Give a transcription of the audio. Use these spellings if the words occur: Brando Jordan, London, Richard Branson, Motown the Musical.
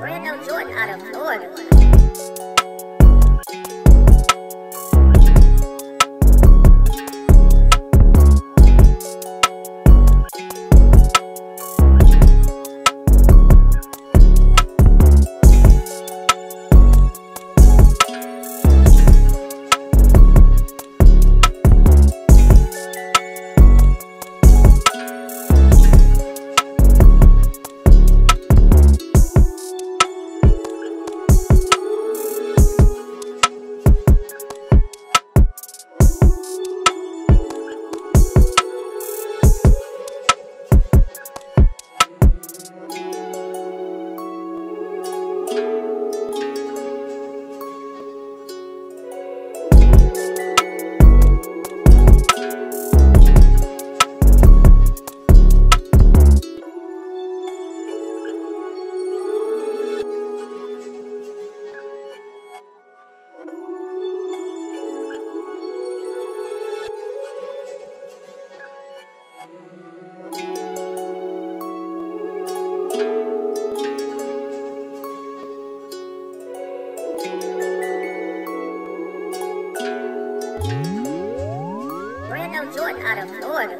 Brando Jordan out of Florida. Brando Jordan out of Florida.